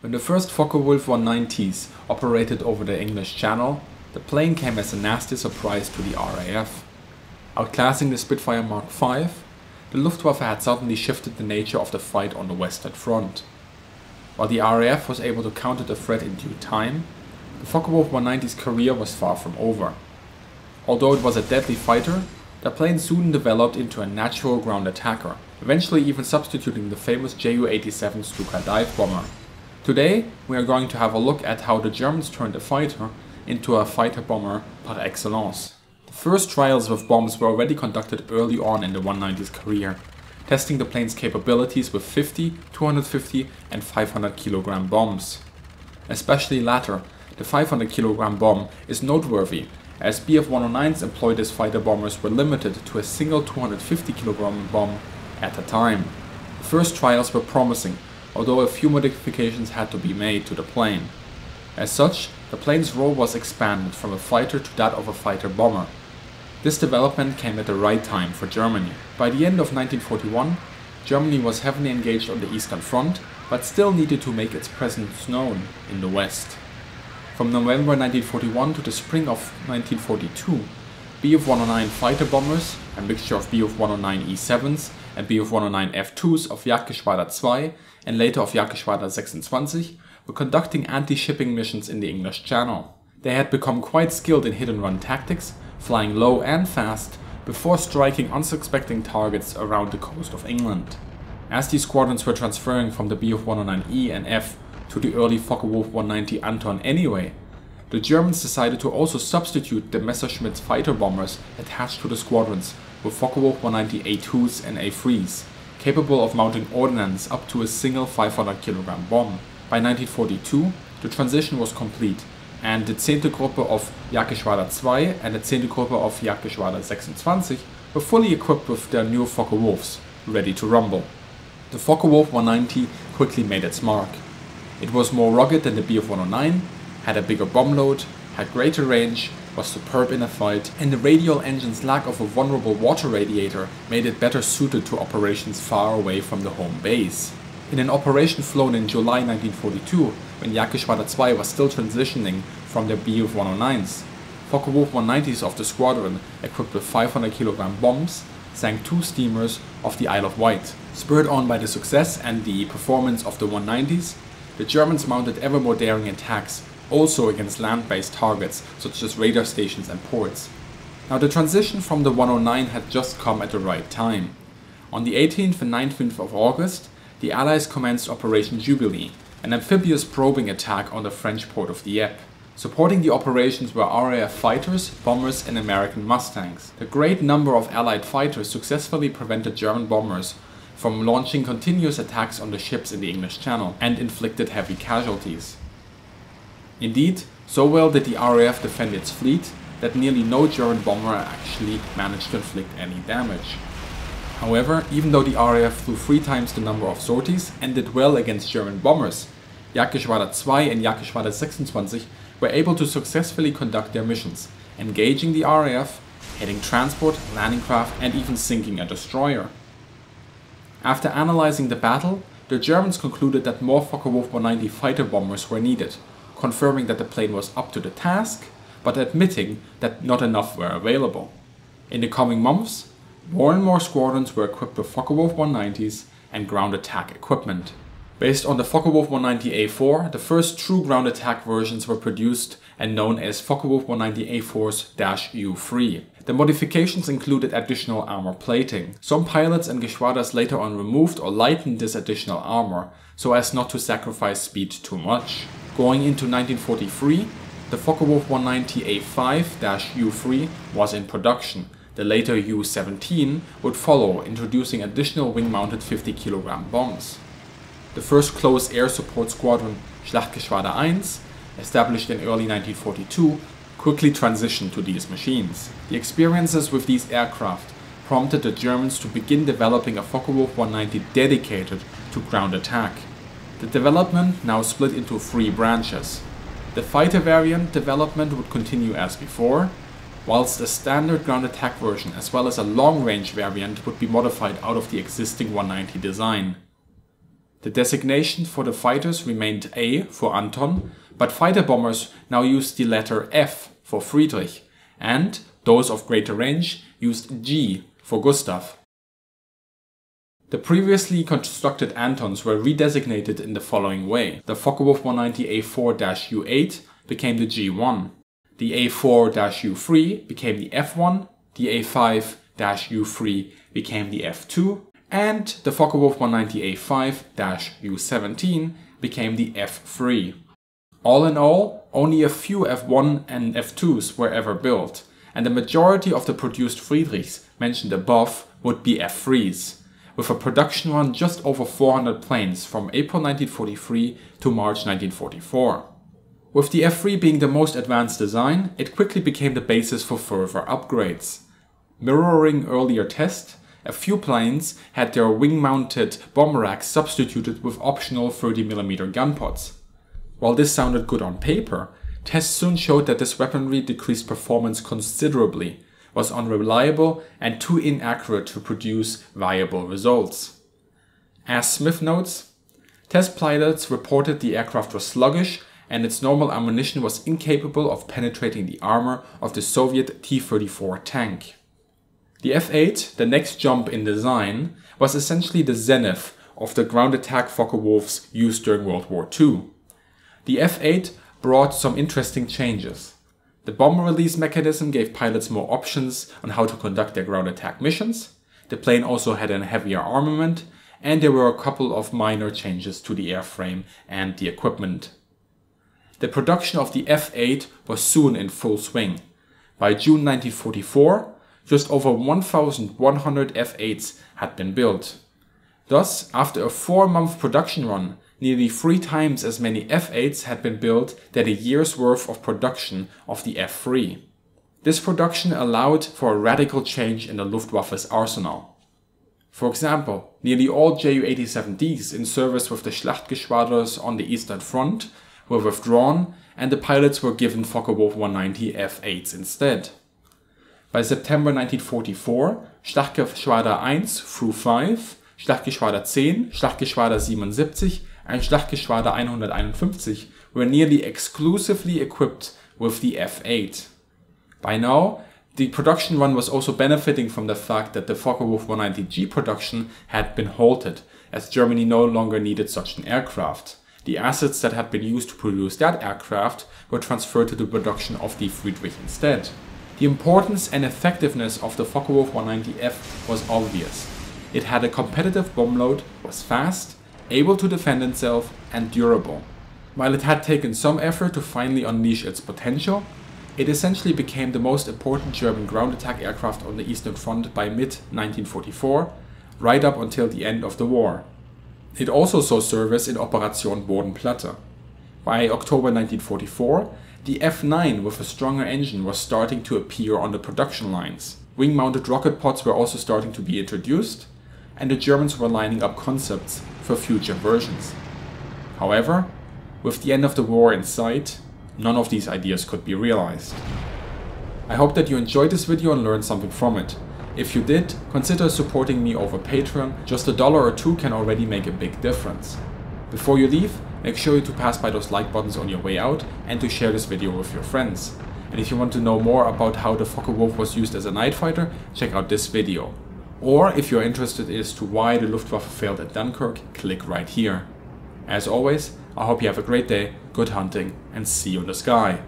When the first Focke-Wulf 190s operated over the English Channel, the plane came as a nasty surprise to the RAF. Outclassing the Spitfire Mark 5, the Luftwaffe had suddenly shifted the nature of the fight on the Western Front. While the RAF was able to counter the threat in due time, the Focke-Wulf 190's career was far from over. Although it was a deadly fighter, the plane soon developed into a natural ground attacker, eventually even substituting the famous Ju-87 Stuka dive bomber. Today, we are going to have a look at how the Germans turned a fighter into a fighter bomber par excellence. The first trials with bombs were already conducted early on in the 190's career, testing the plane's capabilities with 50, 250 and 500 kilogram bombs. Especially later, the 500 kilogram bomb is noteworthy, as Bf 109s employed as fighter bombers were limited to a single 250 kilogram bomb at a time. The first trials were promising, although a few modifications had to be made to the plane. As such, the plane's role was expanded from a fighter to that of a fighter bomber. This development came at the right time for Germany. By the end of 1941, Germany was heavily engaged on the Eastern Front, but still needed to make its presence known in the West. From November 1941 to the spring of 1942, Bf 109 fighter bombers, a mixture of Bf 109 E7s and Bf 109 F2s of Jagdgeschwader 2 and later of Jagdgeschwader 26, were conducting anti-shipping missions in the English Channel. They had become quite skilled in hit-and-run tactics, flying low and fast, before striking unsuspecting targets around the coast of England. As these squadrons were transferring from the Bf 109E and F to the early Focke-Wulf 190 Anton anyway, the Germans decided to also substitute the Messerschmitt fighter bombers attached to the squadrons with Focke-Wulf 190 A2s and A3s, capable of mounting ordnance up to a single 500 kilogram bomb. By 1942, the transition was complete, and the 10. Gruppe of Jagdgeschwader 2 and the 10. Gruppe of Jagdgeschwader 26 were fully equipped with their new Focke-Wulfs, ready to rumble. The Focke-Wulf 190 quickly made its mark. It was more rugged than the Bf 109, had a bigger bomb load, had greater range, was superb in a fight, and the radial engine's lack of a vulnerable water radiator made it better suited to operations far away from the home base. In an operation flown in July 1942, when Jagdgeschwader 2 was still transitioning from their Bf 109s, Focke-Wulf 190s of the squadron, equipped with 500 kg bombs, sank two steamers off the Isle of Wight. Spurred on by the success and the performance of the 190s, the Germans mounted ever more daring attacks, also against land-based targets such as radar stations and ports. Now the transition from the 109 had just come at the right time. On the 18th and 19th of August, the Allies commenced Operation Jubilee, an amphibious probing attack on the French port of Dieppe. Supporting the operations were RAF fighters, bombers and American Mustangs. The great number of Allied fighters successfully prevented German bombers from launching continuous attacks on the ships in the English Channel and inflicted heavy casualties. Indeed, so well did the RAF defend its fleet that nearly no German bomber actually managed to inflict any damage. However, even though the RAF flew 3 times the number of sorties and did well against German bombers, Jagdgeschwader 2 and Jagdgeschwader 26 were able to successfully conduct their missions, engaging the RAF, hitting transport, landing craft and even sinking a destroyer. After analyzing the battle, the Germans concluded that more Focke-Wulf 190 fighter bombers were needed, confirming that the plane was up to the task, but admitting that not enough were available. In the coming months, more and more squadrons were equipped with Focke-Wulf 190s and ground attack equipment. Based on the Focke-Wulf 190A4, the first true ground attack versions were produced and known as Focke-Wulf 190A4s-U3. The modifications included additional armor plating. Some pilots and Geschwaders later on removed or lightened this additional armor so as not to sacrifice speed too much. Going into 1943, the Focke-Wulf 190A5-U3 was in production. The later Ju-17 would follow, introducing additional wing-mounted 50 kg bombs. The first close air support squadron, Schlachtgeschwader 1, established in early 1942, quickly transitioned to these machines. The experiences with these aircraft prompted the Germans to begin developing a Focke-Wulf 190 dedicated to ground attack. The development now split into 3 branches. The fighter variant development would continue as before, whilst a standard ground attack version as well as a long range variant would be modified out of the existing 190 design. The The designation for the fighters remained A for Anton, but fighter bombers now used the letter F for Friedrich, and those of greater range used G for Gustav. The previously constructed Antons were redesignated in the following way. The Focke-Wulf 190 A4-U8 became the G1, the A4-U3 became the F1, the A5-U3 became the F2, and the Focke-Wulf 190 A5-U17 became the F3. All in all, only a few F1 and F2s were ever built, and the majority of the produced Friedrichs mentioned above would be F3s, with a production run just over 400 planes from April 1943 to March 1944. With the F3 being the most advanced design, it quickly became the basis for further upgrades. Mirroring earlier tests, a few planes had their wing-mounted bomb racks substituted with optional 30mm gun pods. While this sounded good on paper, tests soon showed that this weaponry decreased performance considerably, was unreliable, and too inaccurate to produce viable results. As Smith notes, test pilots reported the aircraft was sluggish and its normal ammunition was incapable of penetrating the armor of the Soviet T-34 tank. The F-8, the next jump in design, was essentially the zenith of the ground attack Focke-Wulfs used during World War II. The F-8 brought some interesting changes. The bomb release mechanism gave pilots more options on how to conduct their ground attack missions, the plane also had a heavier armament, and there were a couple of minor changes to the airframe and the equipment. The production of the F-8 was soon in full swing. By June 1944, just over 1,100 F-8s had been built. Thus, after a 4-month production run, nearly 3 times as many F-8s had been built than a year's worth of production of the F-3. This production allowed for a radical change in the Luftwaffe's arsenal. For example, nearly all Ju-87Ds in service with the Schlachtgeschwaders on the Eastern Front were withdrawn, and the pilots were given Focke-Wulf 190 F-8s instead. By September 1944, Schlachtgeschwader 1 through 5, Schlachtgeschwader 10, Schlachtgeschwader 77 and Schlachtgeschwader 151 were nearly exclusively equipped with the F-8. By now, the production run was also benefiting from the fact that the Focke-Wulf 190G production had been halted, as Germany no longer needed such an aircraft. The assets that had been used to produce that aircraft were transferred to the production of the Friedrich instead. The importance and effectiveness of the Focke-Wulf 190F was obvious. It had a competitive bomb load, was fast, able to defend itself, and durable. While it had taken some effort to finally unleash its potential, it essentially became the most important German ground attack aircraft on the Eastern Front by mid-1944, right up until the end of the war. It also saw service in Operation Bodenplatte. By October 1944, the F-9 with a stronger engine was starting to appear on the production lines. Wing-mounted rocket pods were also starting to be introduced, and the Germans were lining up concepts for future versions. However, with the end of the war in sight, none of these ideas could be realized. I hope that you enjoyed this video and learned something from it. If you did, consider supporting me over Patreon. Just $1 or $2 can already make a big difference. Before you leave, make sure to pass by those like buttons on your way out and to share this video with your friends. And if you want to know more about how the Focke-Wulf was used as a night fighter, check out this video. Or if you're interested as to why the Luftwaffe failed at Dunkirk, click right here. As always, I hope you have a great day, good hunting, and see you in the sky.